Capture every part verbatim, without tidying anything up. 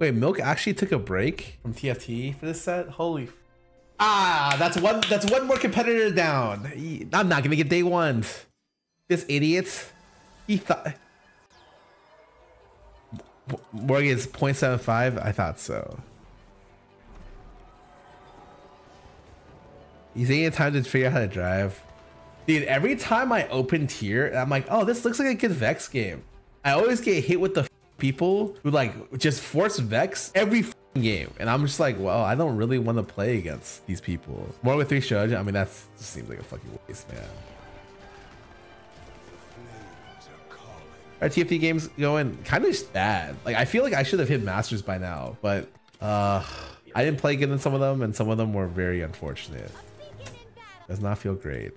Wait, Milk actually took a break from T F T for this set? Holy f Ah, that's one that's one more competitor down. I'm not gonna get day one. This idiot. He thought Morgan's zero point seven five? I thought so. He's taking time to figure out how to drive. Dude, every time I open tier, I'm like, oh, this looks like a good Vex game. I always get hit with the f people who like just force Vex every f game. And I'm just like, well, I don't really want to play against these people. More with three shows, I mean, that just seems like a fucking waste, man. Our T F T game's going kind of bad. Like, I feel like I should have hit Masters by now, but uh, I didn't play good in some of them, and some of them were very unfortunate. Does not feel great.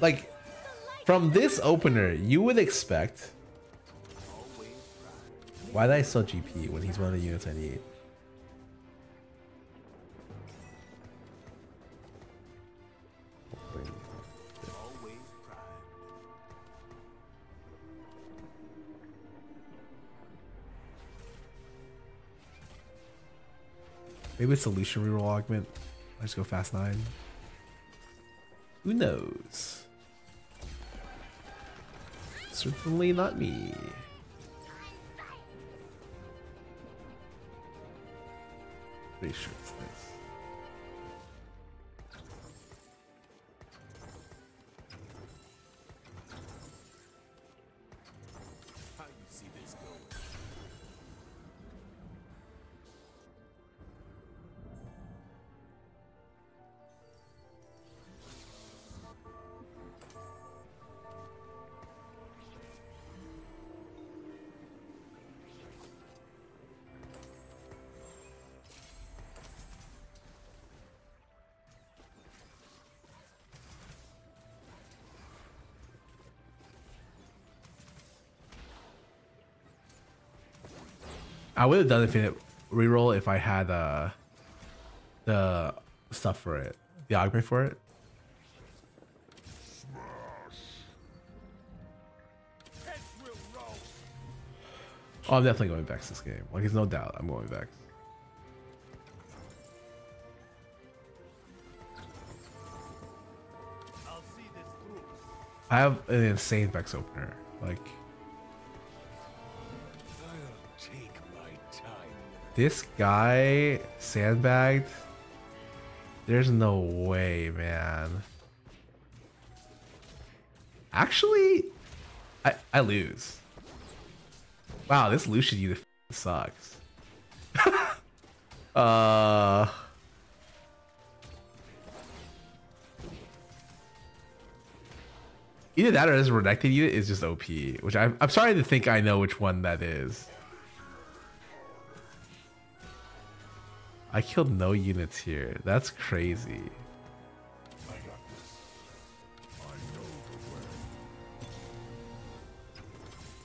Like, from this opener, you would expect... Why did I sell G P when he's one of the units I need? Maybe it's a Lucian reroll augment. I just go fast nine. Who knows? Certainly not me. Pretty sure it's this. How you see this go? I would have done infinite reroll if I had uh, the stuff for it, the augment for it. Oh, I'm definitely going Vex this game. Like, there's no doubt I'm going Vex. I have an insane Vex opener. Like. This guy sandbagged? There's no way, man. Actually, I, I lose. Wow, this Lucian unit sucks. uh... Either that or this Renekton unit is just O P, which I, I'm sorry to think I know which one that is. I killed no units here. That's crazy. I got this. I know the way.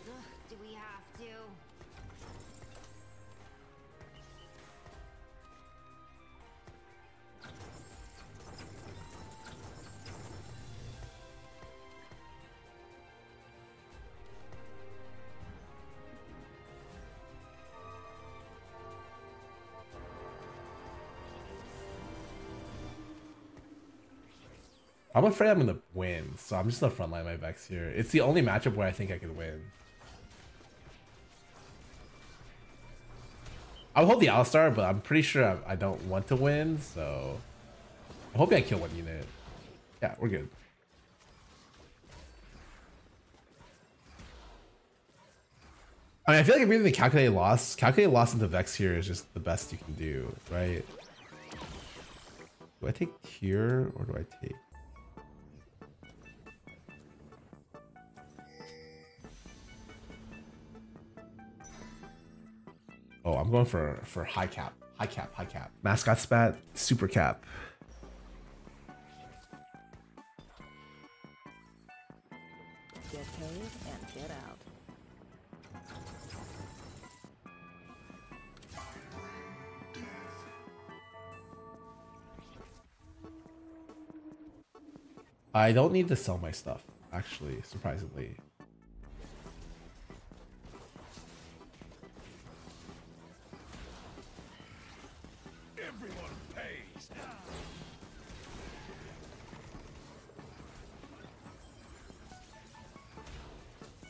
Ugh, do we have I'm afraid I'm gonna win, so I'm just gonna frontline my Vex here. It's the only matchup where I think I could win. I'll hold the Alistar, but I'm pretty sure I, I don't want to win, so... I'm hoping I kill one unit. Yeah, we're good. I mean, I feel like if you're doing the calculated loss, calculated loss into Vex here is just the best you can do, right? Do I take Cure or do I take... Oh, I'm going for for high cap, high cap, high cap. Mascot spat, super cap. Get paid and get out. I don't need to sell my stuff, actually, surprisingly.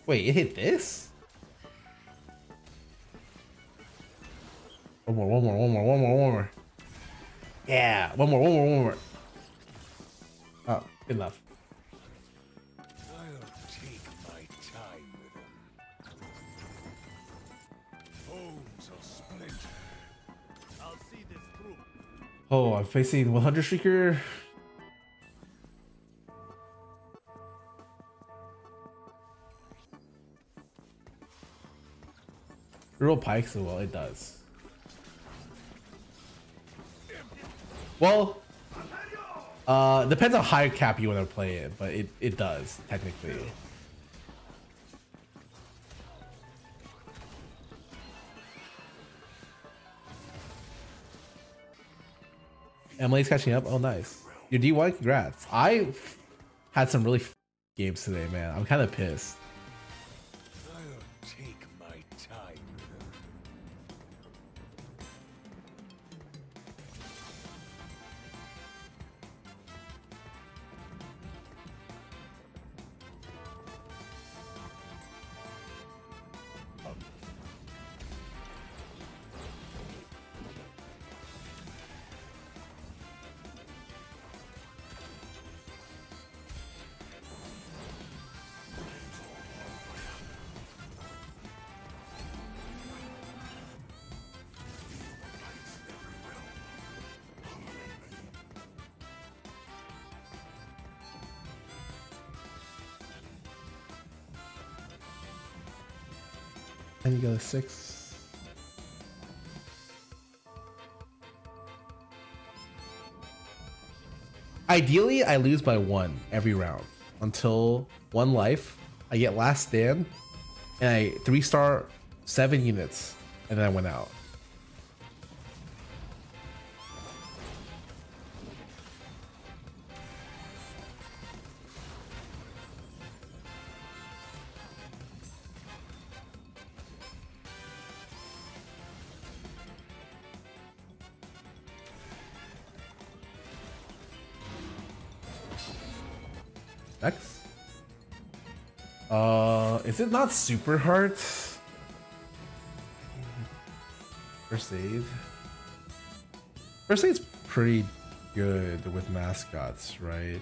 Wait, it hit this? One more, one more, one more, one more, one more. Yeah, one more, one more, one more. Oh, good enough. I'll take my time with him. Bones are splintered. I'll see this through. Oh, I'm facing one hundred Shrieker. Real Pyke, so well, it does. Well, uh, depends on how high cap you want to play it, but it, it does, technically. Emily's catching up? Oh, nice. Your D one, congrats. I had some really f games today, man. I'm kind of pissed. And you go to six. Ideally, I lose by one every round until one life. I get last stand and I three star seven units and then I went out. Vex? Uh, is it not super hard? First aid. First aid's pretty good with mascots, right?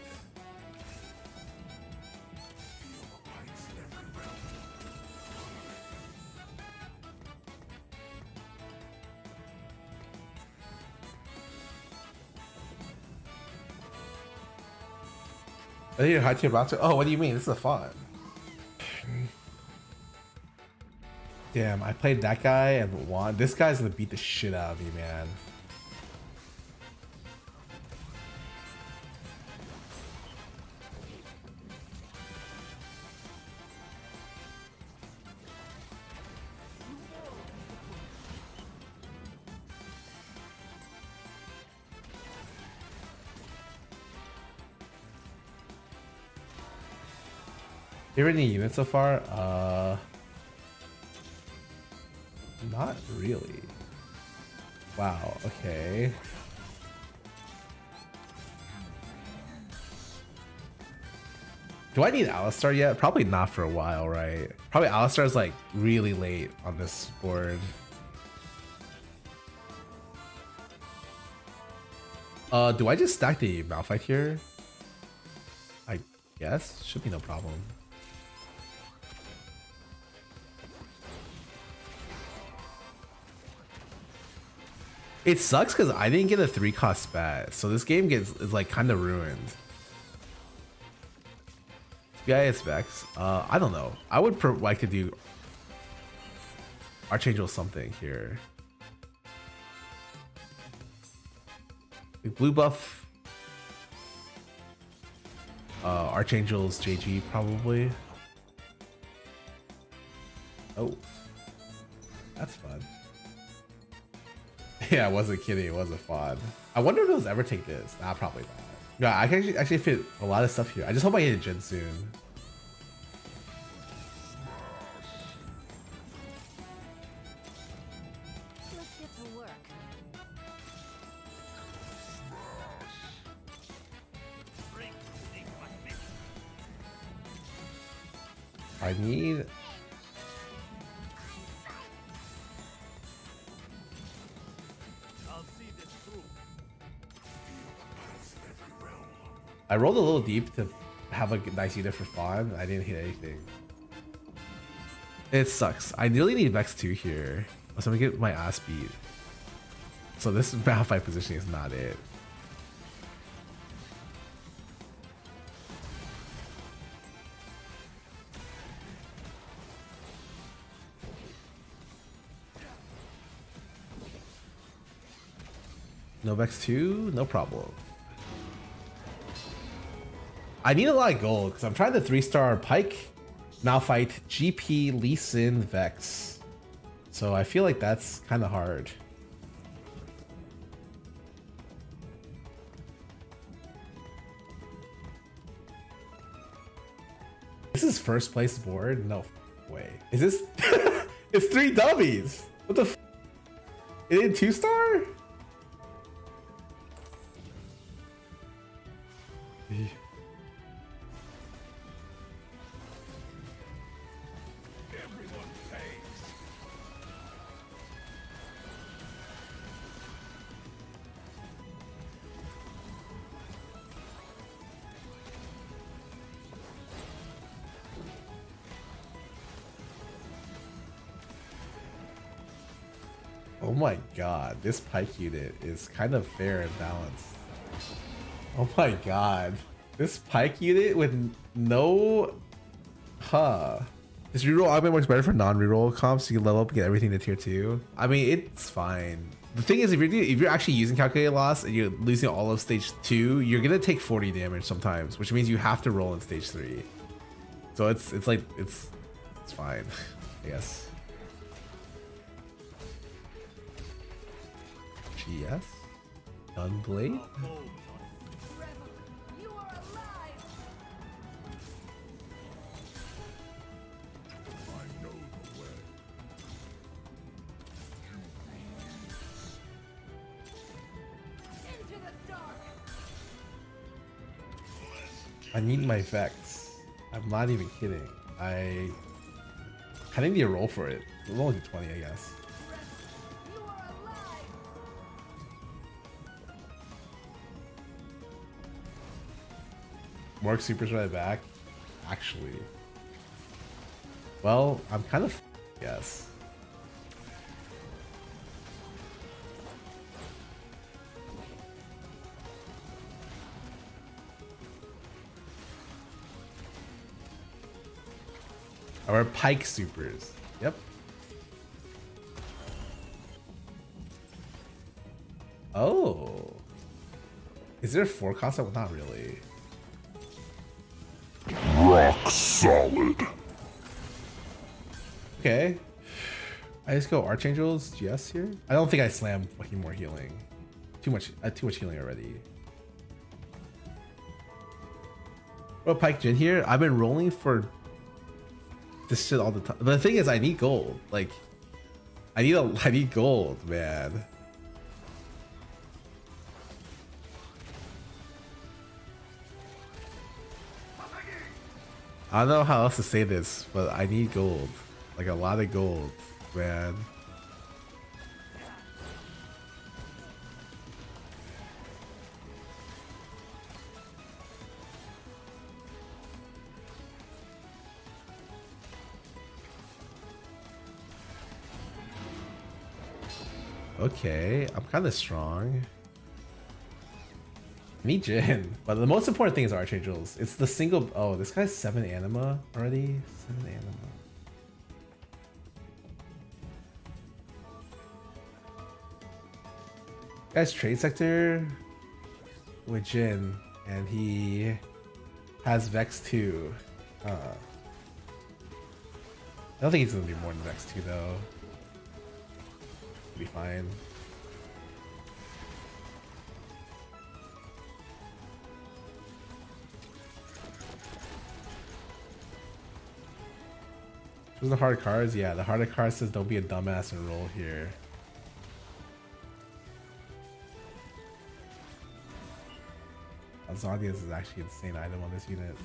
I need a high tier boxer. Oh, what do you mean? This is a font. Damn, I played that guy and won. This guy's gonna beat the shit out of me, man. You have any units so far? Uh, not really. Wow, okay. Do I need Alistar yet? Probably not for a while, right? Probably Alistar's like really late on this board. Uh, do I just stack the Malphite here? I guess, should be no problem. It sucks because I didn't get a three cost spat, so this game gets is like kind of ruined. Yeah, it's Vex. Uh, I don't know. I would like to do Archangel something here. Like blue buff. Uh, Archangel's J G probably. Oh, that's fun. Yeah, I wasn't kidding. It wasn't fun. I wonder if it was ever take this. Nah, probably not. Yeah, I can actually, actually fit a lot of stuff here. I just hope I get a Jhin soon. I need... I rolled a little deep to have a nice unit for spawn. I didn't hit anything. It sucks. I nearly need Vex two here. So I'm gonna get my ass beat. So this Malphite positioning is not it. No Vex two, no problem. I need a lot of gold because I'm trying to three star Pyke, Malphite, G P, Lee Sin, Vex. So I feel like that's kind of hard. This is first place board? No way. Is this? It's three dummies. What the? F it did two star? Oh my god, this Pyke unit is kind of fair and balanced. Oh my god. This Pyke unit with no... Huh. This reroll augment works better for non-reroll comps, so you can level up and get everything to tier two. I mean, it's fine. The thing is, if you're, if you're actually using Calculated Loss and you're losing all of stage two, you're gonna take forty damage sometimes, which means you have to roll in stage three. So it's it's like, it's, it's fine, I guess. Yes. Unblade. I need my Vex. I'm not even kidding. I kind of need a roll for it. It's only twenty, I guess. Morg supers right back, actually. Well, I'm kind of f***ed, yes. Our Pyke supers. Yep. Oh. Is there a four cost? Not really. Rock solid. Okay. I just go Archangels G S here. I don't think I slam fucking more healing. Too much uh, too much healing already. Well, Pyke Jhin here. I've been rolling for this shit all the time. The thing is, I need gold. Like I need a I need gold, man. I don't know how else to say this, but I need gold. Like a lot of gold, man. Okay, I'm kind of strong. I need Jhin, but the most important thing is Archangels. It's the single. Oh, this guy's seven anima already. Seven anima. Guys, trade sector with Jhin, and he has Vex two. Uh, I don't think he's gonna be more than Vex two though. He'll be fine. Isn't the hard cards? Yeah, the harder card says don't be a dumbass and roll here. Azadius is actually an insane item on this unit.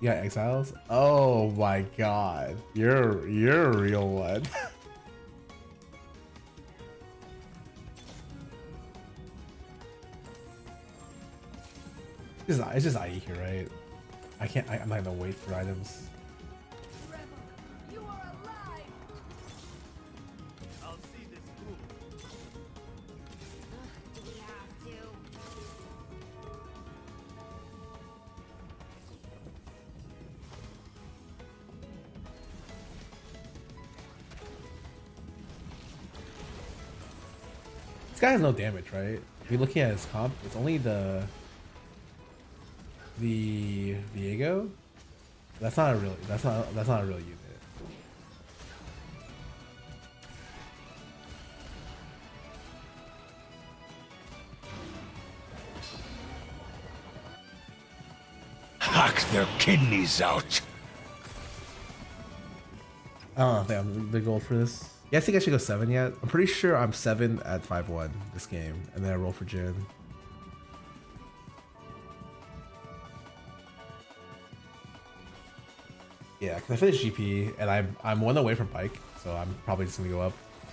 Yeah, exiles. Oh my god, you're you're a real one. It's just, it's just I E here, right? I can't. I, I'm not gonna wait for items. This guy has no damage, right? If you're looking at his comp, it's only the the Viego. That's not a real. That's not. That's not a real unit. Hack their kidneys out. I don't think I'm the goal for this. Yeah, I think I should go seven yet. I'm pretty sure I'm seven at five one this game, and then I roll for Jhin. Yeah, because I finished G P, and I'm, I'm one away from Pyke, so I'm probably just going to go up.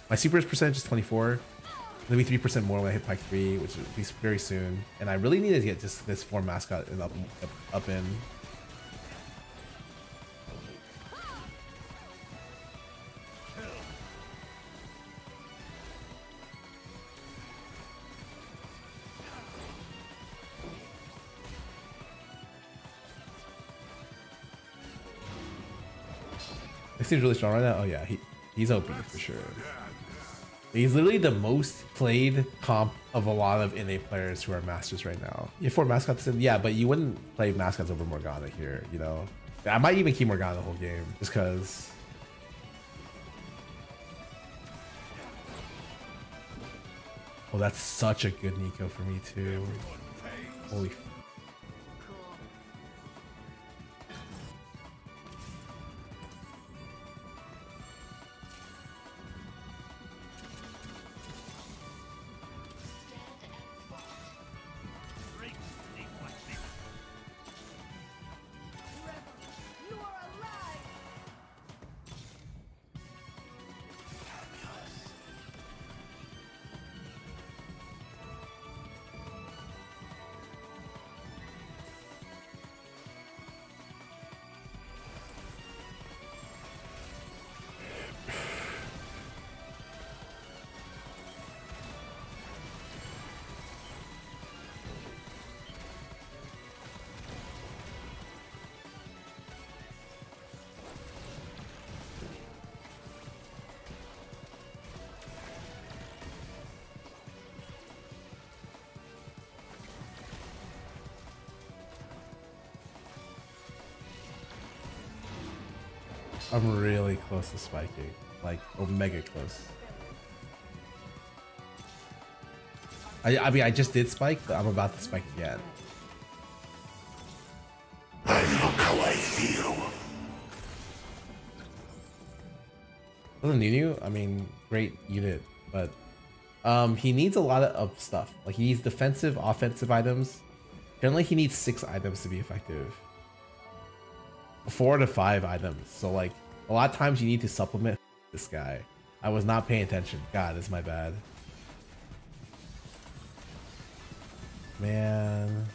My super percentage is twenty-four. It'll be three percent more when I hit Pyke three, which will be very soon. And I really need to get just this four mascot and up, up, up in. He's really strong right now. Oh yeah, he he's O P for sure. He's literally the most played comp of a lot of N A players who are masters right now. You have four mascots in, yeah, but you wouldn't play mascots over Morgana here, you know. I might even keep Morgana the whole game just because. Oh, that's such a good Nico for me too. Holy. F I'm really close to spiking, like omega close. I, I mean, I just did spike, but I'm about to spike again. I look how I feel. Doesn't need you. I mean, great unit, but um, he needs a lot of stuff. Like he needs defensive, offensive items. Generally, he needs six items to be effective. Four to five items. So like a lot of times you need to supplement this guy. I was not paying attention. God, it's my bad. Man.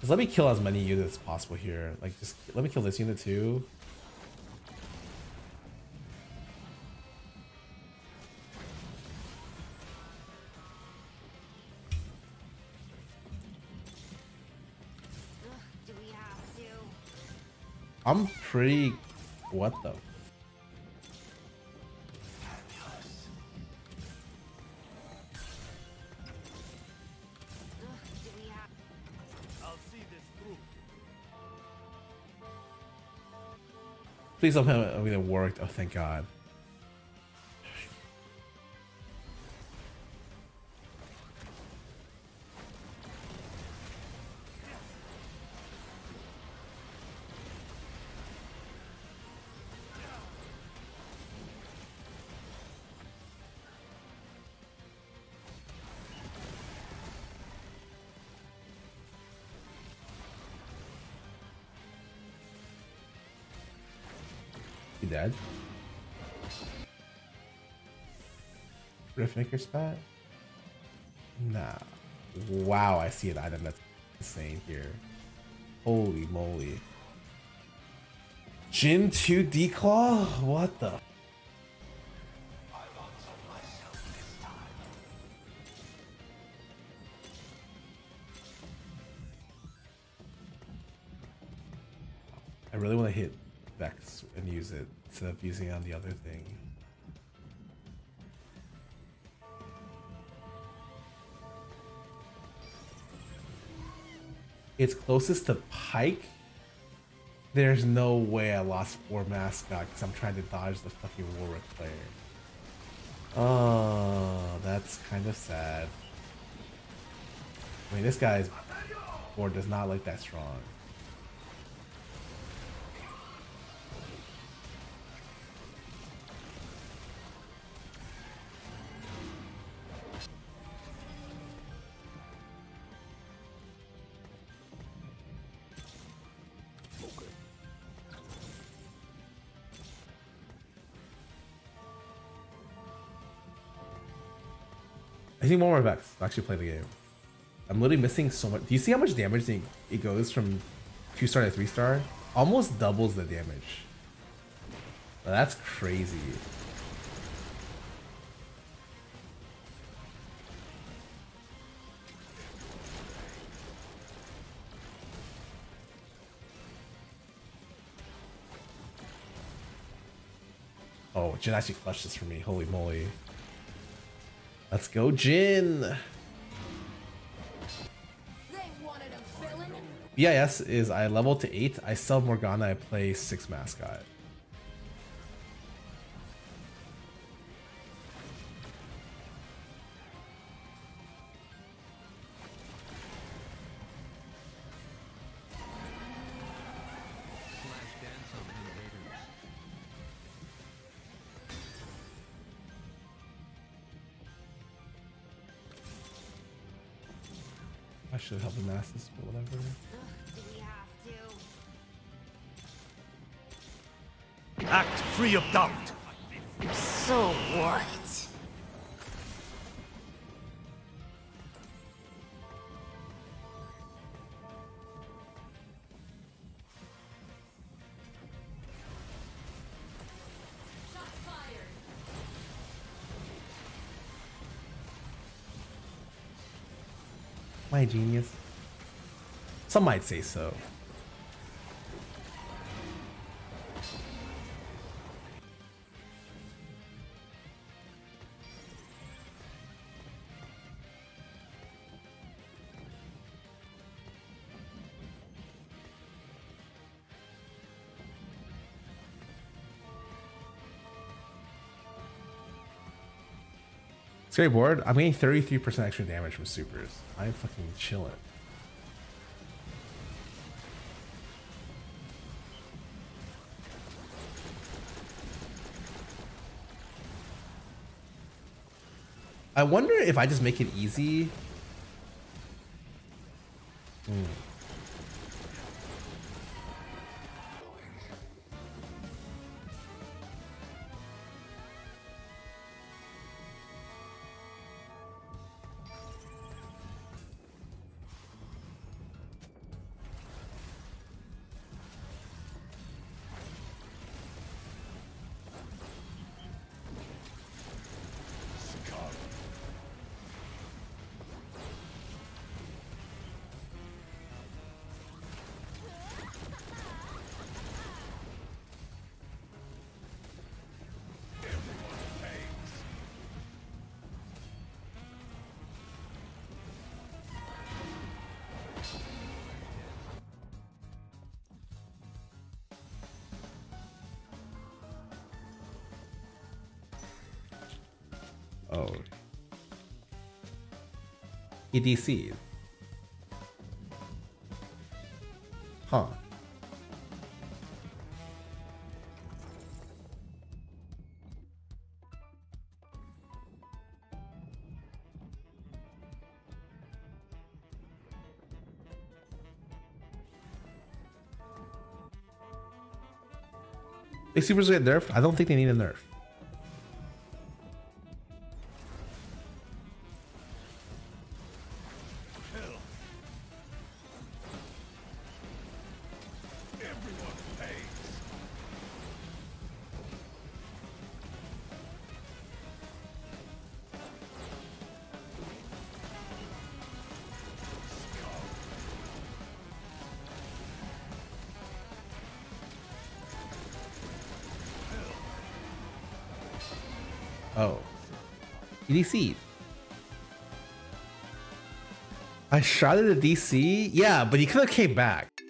Just let me kill as many units as possible here. Like just let me kill this unit too. I'm pretty... what the... Please don't have it worked. Oh, thank God. Dead. Riftmaker spot? Nah. Wow, I see an item that's insane here. Holy moly. Jhin two Declaw? What the? I really want to hit Vex and use it instead of using it on the other thing. It's closest to Pyke. There's no way I lost four mascot because I'm trying to dodge the fucking Warwick player. Oh, that's kind of sad. I mean, this guy's board does not like that strong. I need one more Vex to actually play the game. I'm literally missing so much. Do you see how much damage it goes from two star to three star? Almost doubles the damage. Now that's crazy. Oh, Jhin actually clutched this for me. Holy moly. Let's go, Jhin! B I S is I level to eight, I sell Morgana, I play six mascot. I should help the masses, but whatever. Ugh, do we have to? Act free of doubt. So what? My genius. Some might say so. Scary board, I'm getting thirty-three percent extra damage from supers. I'm fucking chilling. I wonder if I just make it easy. Mm. Oh. He D C'd. Huh. They supers get nerfed? I don't think they need a nerf. D C. I shrouded the D C? Yeah, but he could have came back.